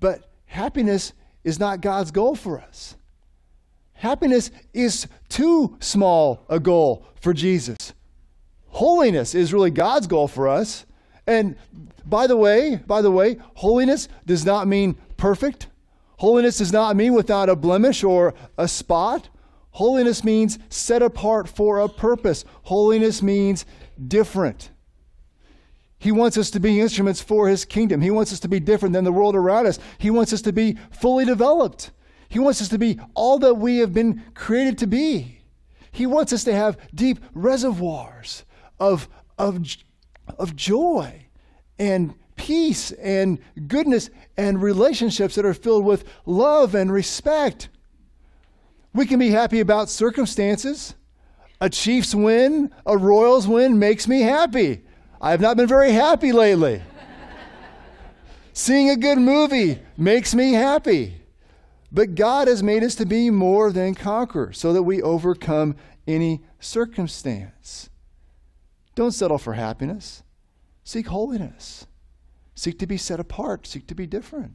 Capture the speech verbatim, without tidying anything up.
But happiness is not God's goal for us. Happiness is too small a goal for Jesus. Holiness is really God's goal for us. And by the way, by the way, holiness does not mean perfect. Holiness does not mean without a blemish or a spot. Holiness means set apart for a purpose. Holiness means different. He wants us to be instruments for his kingdom. He wants us to be different than the world around us. He wants us to be fully developed. He wants us to be all that we have been created to be. He wants us to have deep reservoirs of, of, of joy and peace and goodness and relationships that are filled with love and respect. We can be happy about circumstances. A Chiefs win, a Royals win makes me happy. I have not been very happy lately. Seeing a good movie makes me happy. But God has made us to be more than conquerors so that we overcome any circumstance. Don't settle for happiness. Seek holiness. Seek to be set apart. Seek to be different.